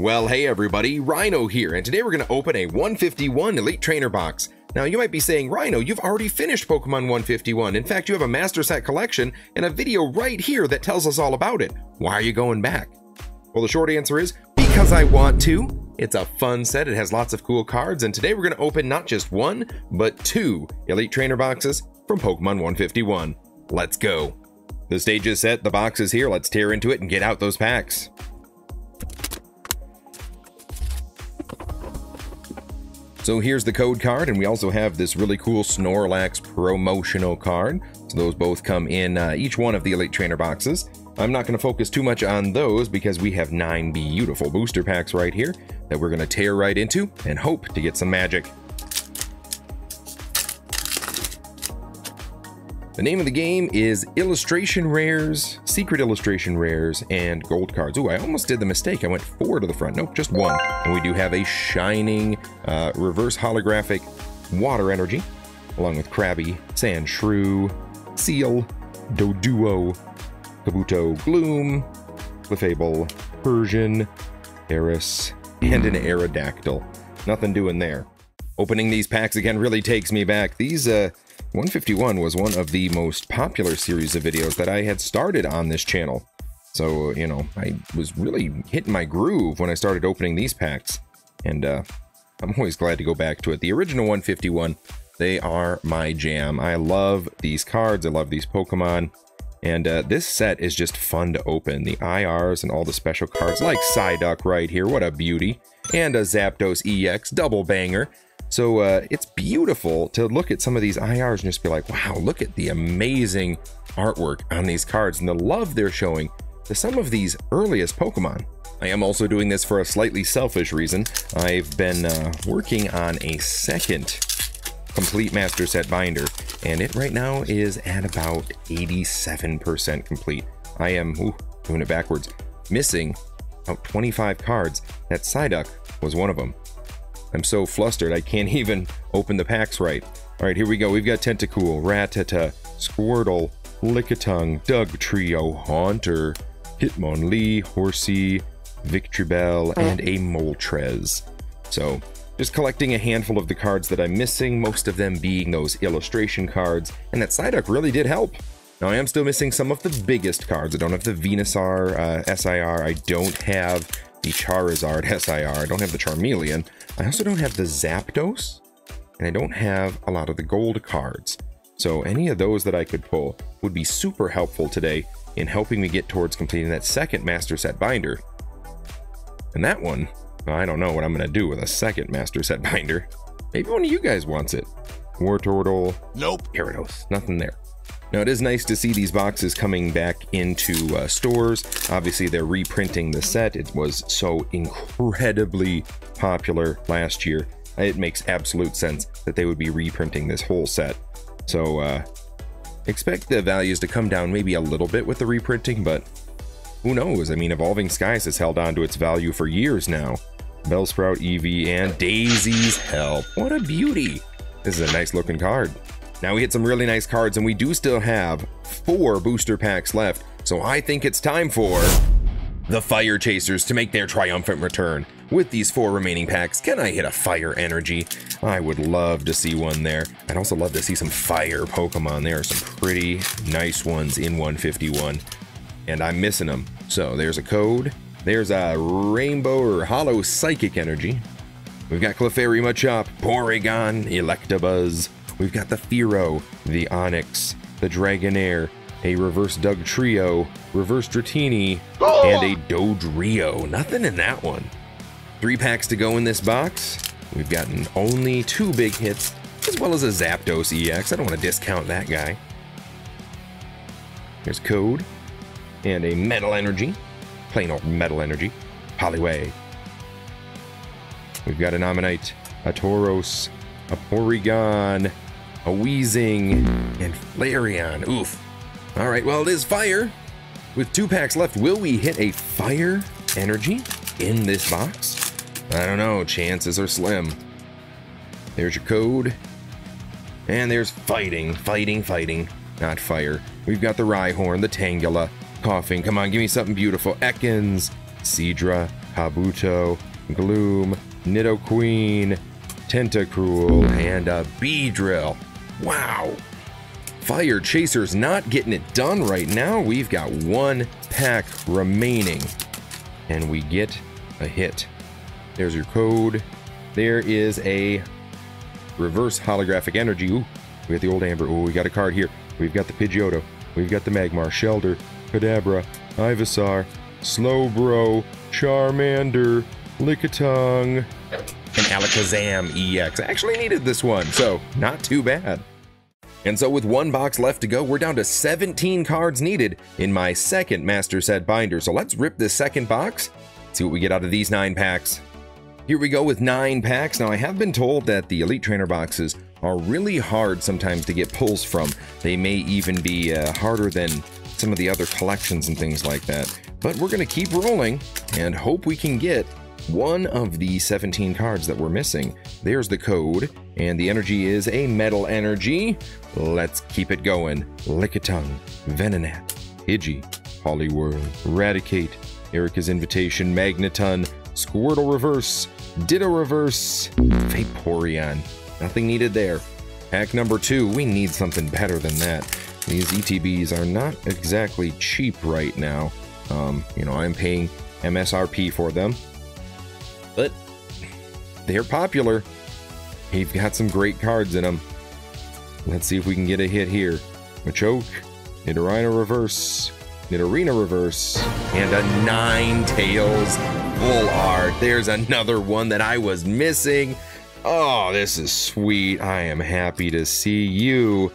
Well, hey everybody, Rhino here, and today we're going to open a 151 Elite Trainer box. Now, you might be saying, Rhino, you've already finished Pokemon 151. In fact, you have a Master Set collection and a video right here that tells us all about it. Why are you going back? Well, the short answer is, because I want to. It's a fun set, it has lots of cool cards, and today we're going to open not just one, but two Elite Trainer boxes from Pokemon 151. Let's go. The stage is set, the box is here, let's tear into it and get out those packs. So here's the code card, and we also have this really cool Snorlax promotional card. So those both come in each one of the Elite Trainer boxes. I'm not going to focus too much on those because we have 9 beautiful booster packs right here that we're going to tear right into and hope to get some magic. The name of the game is Illustration Rares, Secret Illustration Rares, and Gold Cards. Ooh, I almost did the mistake. I went 4 to the front. Nope, just 1. And we do have a shining reverse holographic water energy, along with Krabby, Sand Shrew, Seal, Doduo, Kabuto, Gloom, Clefable, Persian, Eris, and an Aerodactyl. Nothing doing there. Opening these packs again really takes me back. These, 151 was one of the most popular series of videos that I had started on this channel. So, you know, I was really hitting my groove when I started opening these packs. And I'm always glad to go back to it. The original 151, they are my jam. I love these cards. I love these Pokemon. And this set is just fun to open. The IRs and all the special cards like Psyduck right here. What a beauty. And a Zapdos EX double banger. So it's beautiful to look at some of these IRs and just be like, wow, look at the amazing artwork on these cards and the love they're showing to some of these earliest Pokemon. I am also doing this for a slightly selfish reason. I've been working on a second complete Master Set binder, and it right now is at about 87% complete. I am, doing it backwards, missing about 25 cards. That Psyduck was one of them. I'm so flustered, I can't even open the packs right. All right, here we go. We've got Tentacool, Rattata, Squirtle, Lickitung, Dugtrio, Haunter, Hitmonlee, Horsey, Victreebel, and a Moltres. So, just collecting a handful of the cards that I'm missing, most of them being those illustration cards, and that Psyduck really did help. Now, I am still missing some of the biggest cards. I don't have the Venusaur SIR. I don't have the Charizard SIR. I don't have the Charmeleon. I also don't have the Zapdos, and I don't have a lot of the gold cards. So any of those that I could pull would be super helpful today in helping me get towards completing that second Master Set binder. And that one, well, I don't know what I'm going to do with a second Master Set binder. Maybe one of you guys wants it. Wartortle. Nope. Gyarados. Nothing there. Now, it is nice to see these boxes coming back into stores. Obviously, they're reprinting the set. It was so incredibly popular last year. It makes absolute sense that they would be reprinting this whole set. So expect the values to come down maybe a little bit with the reprinting, but who knows? I mean, Evolving Skies has held on to its value for years now. Bellsprout, Eevee, and Daisy's Help. What a beauty. This is a nice looking card. Now we hit some really nice cards, and we do still have 4 booster packs left, so I think it's time for the Fire Chasers to make their triumphant return. With these 4 remaining packs, can I hit a Fire Energy? I would love to see one there. I'd also love to see some Fire Pokemon. There are some pretty nice ones in 151, and I'm missing them. So there's a code. There's a Rainbow or Hollow Psychic Energy. We've got Clefairy, Machop, Porygon, Electabuzz. We've got the Fearow, the Onix, the Dragonair, a reverse Dugtrio, reverse Dratini, and a Dodrio. Nothing in that one. 3 packs to go in this box. We've gotten only 2 big hits, as well as a Zapdos EX. I don't want to discount that guy. There's Code, and a Metal Energy. Plain old Metal Energy. Poliwag. We've got a Nominate, a Tauros, a Porygon, a Weezing, and Flareon. Oof. All right, well, it is fire. With 2 packs left, will we hit a Fire Energy in this box? I don't know. Chances are slim. There's your code. And there's fighting, fighting, fighting. Not fire. We've got the Rhyhorn, the Tangela, Coughing. Come on, give me something beautiful. Ekans, Seadra, Kabuto, Gloom, Nidoqueen, Tentacruel, and a Beedrill. Wow! Fire Chaser's not getting it done right now. We've got one pack remaining. And we get a hit. There's your code. There is a reverse holographic energy. Ooh, we got the old Amber. Ooh, we got a card here. We've got the Pidgeotto. We've got the Magmar, Shellder, Kadabra, Ivysaur, Slowbro, Charmander, Lickitung, and Alakazam EX. I actually needed this one, so not too bad. And so with one box left to go, we're down to 17 cards needed in my second Master Set binder. So let's rip this second box, see what we get out of these 9 packs. Here we go with 9 packs. Now I have been told that the Elite Trainer boxes are really hard sometimes to get pulls from. They may even be harder than some of the other collections and things like that. But we're going to keep rolling and hope we can get one of the 17 cards that we're missing. There's the code, and the energy is a metal energy. Let's keep it going. Lickitung, Venonat, Pidgey, Poliwhirl, Raticate, Erika's Invitation, Magneton, Squirtle Reverse, Ditto Reverse, Vaporeon. Nothing needed there. Pack number 2, we need something better than that. These ETBs are not exactly cheap right now. You know, I'm paying MSRP for them, but they're popular. They've got some great cards in them. Let's see if we can get a hit here. Machoke, Nidorina Reverse, and a Ninetales Full Art. There's another one that I was missing. Oh, this is sweet. I am happy to see you.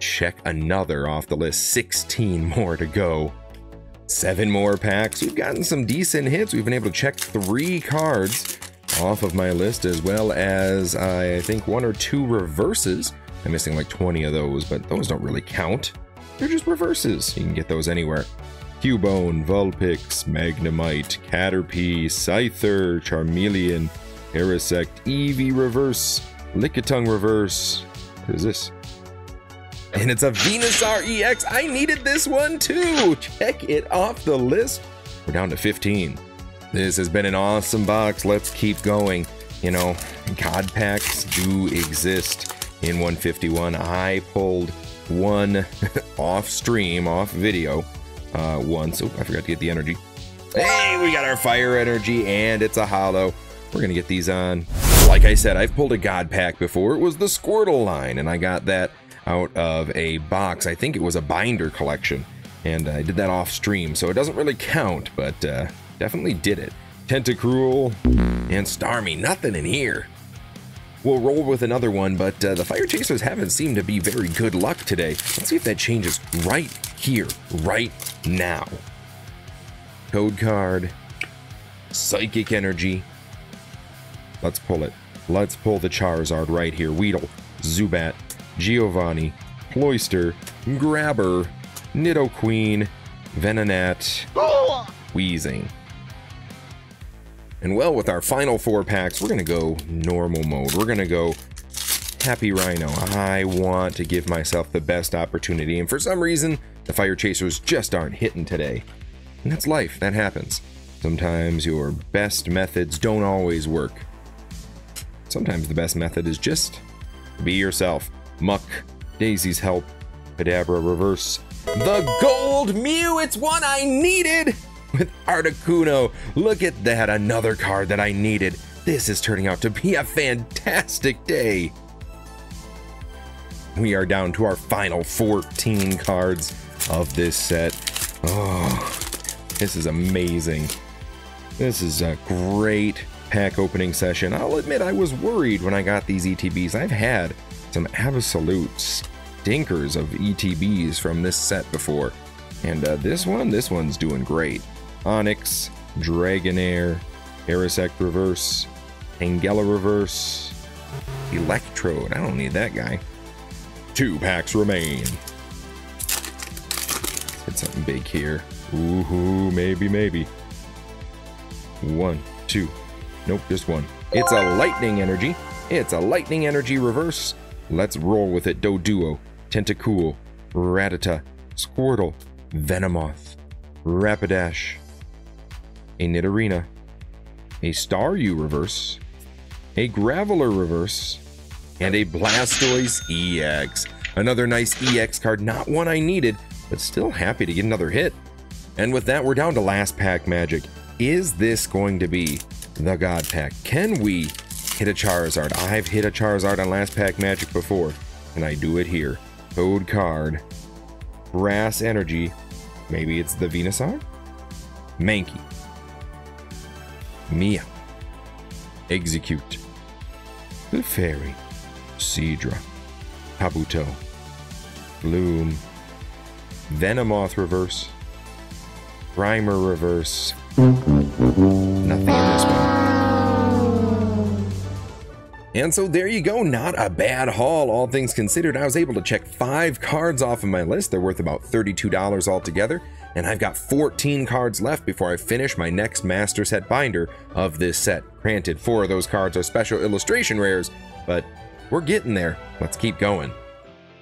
Check another off the list. 16 more to go. 7 more packs. We've gotten some decent hits. We've been able to check 3 cards off of my list, as well as I think 1 or 2 reverses. I'm missing like 20 of those, but those don't really count. They're just reverses. You can get those anywhere. Cubone, Vulpix, Magnemite, Caterpie, Scyther, Charmeleon, Aerodactyl, Eevee Reverse, Lickitung Reverse. What is this? And it's a Venusaur EX. I needed this one too. Check it off the list. We're down to 15. This has been an awesome box. Let's keep going. You know, God packs do exist in 151. I pulled one off stream, off video once. Oh, I forgot to get the energy. Hey, we got our fire energy, and it's a holo. We're going to get these on. Like I said, I've pulled a God pack before. It was the Squirtle line, and I got that out of a box. I think it was a binder collection, and I did that off stream, so it doesn't really count, but definitely did it. Tentacruel and Starmie, nothing in here. We'll roll with another one, but the Fire Chasers haven't seemed to be very good luck today. Let's see if that changes right here, right now. Code card, Psychic Energy. Let's pull it. Let's pull the Charizard right here. Weedle, Zubat, Giovanni, Cloyster, Grabber, Nidoqueen, Venonat, Weezing. And well, with our final 4 packs, we're going to go normal mode. We're going to go Happy Rhino. I want to give myself the best opportunity, and for some reason, the Fire Chasers just aren't hitting today. And that's life. That happens. Sometimes your best methods don't always work. Sometimes the best method is just be yourself. Muck, Daisy's Help, Kadabra Reverse, the Gold Mew! It's one I needed! With Articuno, look at that, another card that I needed. This is turning out to be a fantastic day. We are down to our final 14 cards of this set. Oh, this is amazing. This is a great pack opening session. I'll admit I was worried when I got these ETBs. I've had some absolute stinkers of ETBs from this set before, and this one's doing great. Onix, Dragonair, Aerodactyl Reverse, Tangela Reverse, Electrode. I don't need that guy. 2 packs remain. Let's hit something big here. Ooh, maybe. 1, 2. Nope, just one. It's a Lightning Energy. It's a Lightning Energy Reverse. Let's roll with it. Doduo, Tentacool, Rattata, Squirtle, Venomoth, Rapidash, a Nidorina, a Staryu reverse, a Graveler reverse, and a Blastoise EX. Another nice EX card, not one I needed, but still happy to get another hit. And with that, we're down to last pack magic. Is this going to be the God Pack? Can we hit a Charizard? I've hit a Charizard on last pack magic before, and I do it here. Code card, Grass Energy. Maybe it's the Venusaur? Mankey. Mia. Execute. The Fairy. Seadra. Kabuto. Gloom. Venomoth reverse. Grimer reverse. Nothing in this one. And so there you go, not a bad haul, all things considered. I was able to check 5 cards off of my list. They're worth about $32 altogether, and I've got 14 cards left before I finish my next master set binder of this set. Granted, 4 of those cards are special illustration rares, but we're getting there. Let's keep going.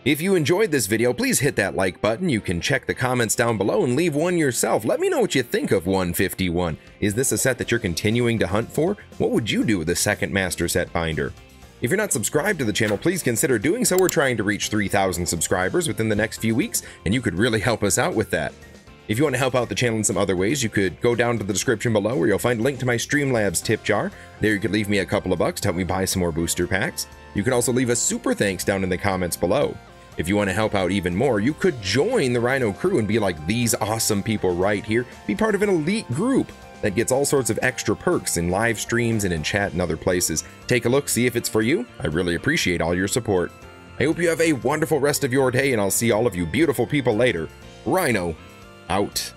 If you enjoyed this video, please hit that like button. You can check the comments down below and leave one yourself. Let me know what you think of 151. Is this a set that you're continuing to hunt for? What would you do with a second master set binder? If you're not subscribed to the channel, please consider doing so. We're trying to reach 3,000 subscribers within the next few weeks, and you could really help us out with that. If you want to help out the channel in some other ways, you could go down to the description below where you'll find a link to my Streamlabs tip jar. There you could leave me a couple of bucks to help me buy some more booster packs. You can also leave a super thanks down in the comments below. If you want to help out even more, you could join the Rhino crew and be like these awesome people right here. Be part of an elite group that gets all sorts of extra perks in live streams and in chat and other places. Take a look, see if it's for you. I really appreciate all your support. I hope you have a wonderful rest of your day, and I'll see all of you beautiful people later. Rhino, out.